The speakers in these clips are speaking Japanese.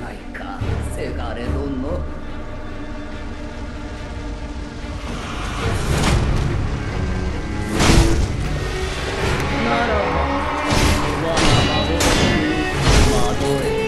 ないか、せがれ殿。ならば我が孫に惑え。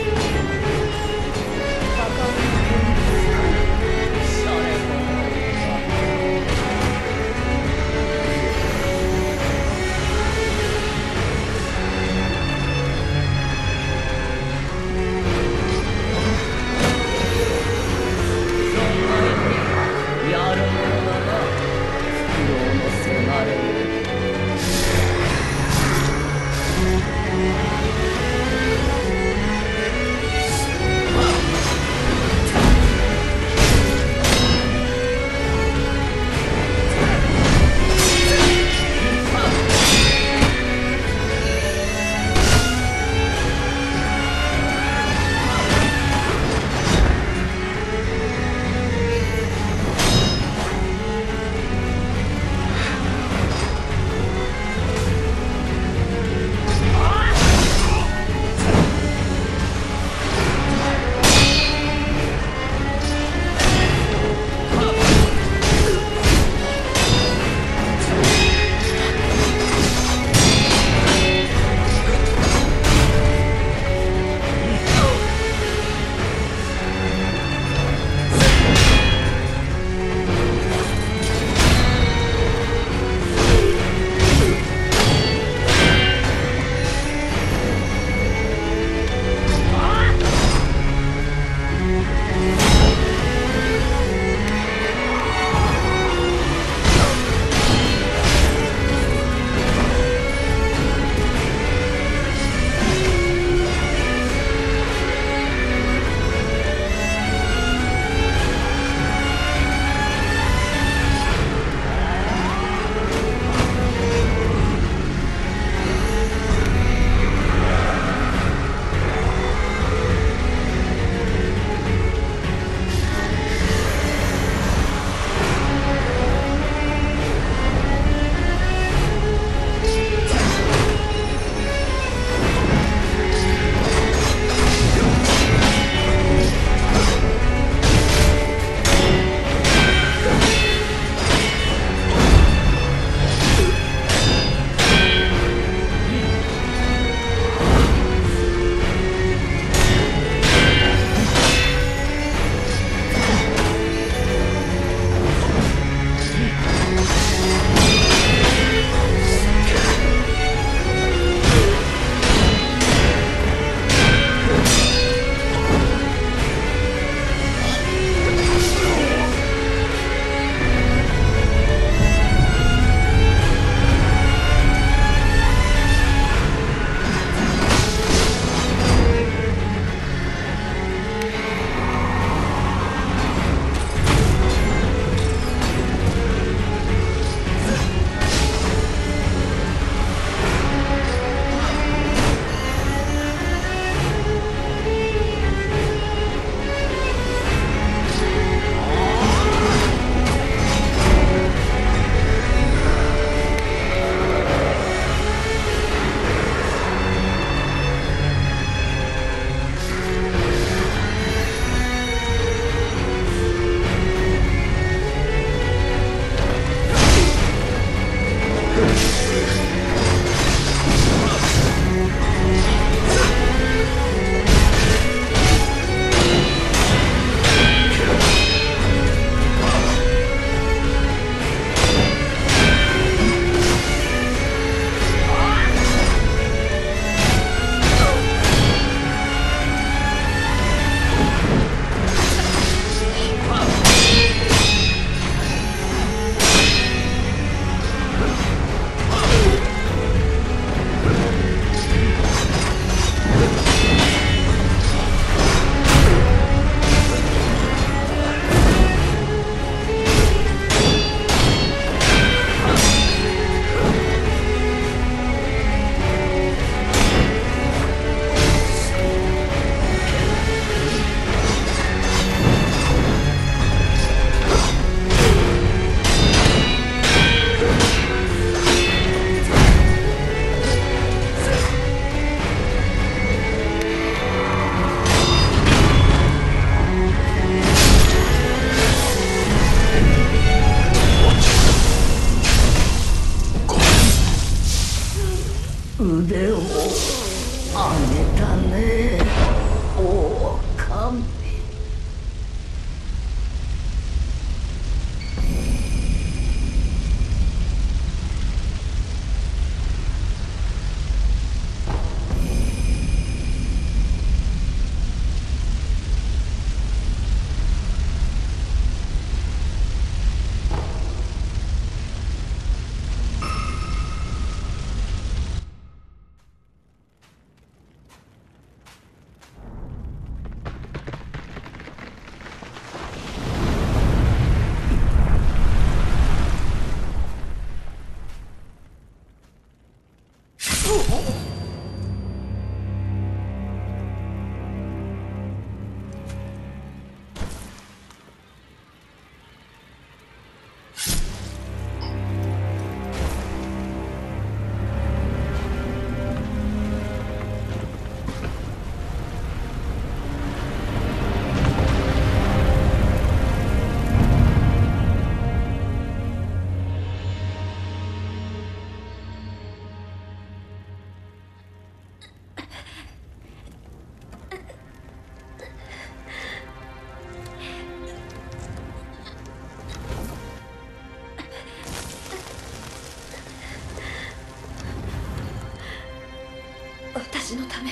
私のため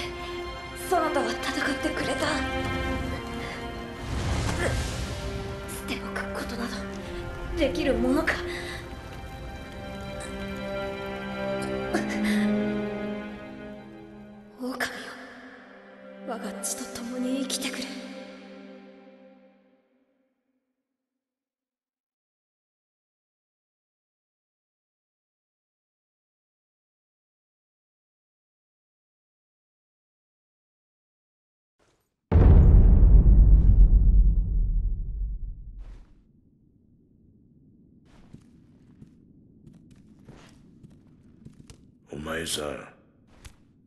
空とは戦ってくれた。捨ておくことなどできるものか。狼よ、我が血と共に生きてくれ。お前さん、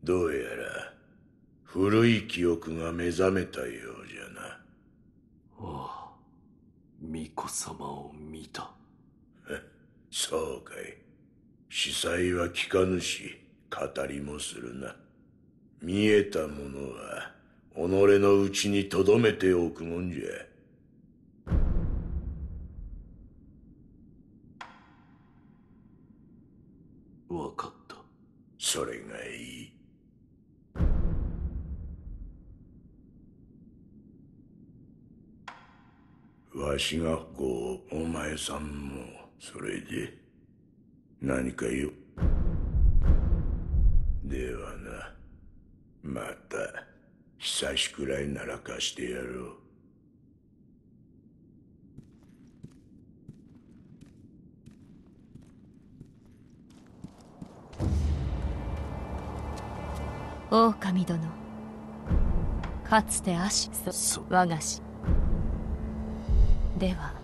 どうやら古い記憶が目覚めたようじゃな。ああ、巫女様を見た。そうかい。司祭は聞かぬし語りもするな。見えたものは己のうちに留めておくもんじゃ。わかった。それがいい。わしがこう、お前さんもそれで何かよ。ではな、また久しくらいなら貸してやろう。狼殿、かつて我が師では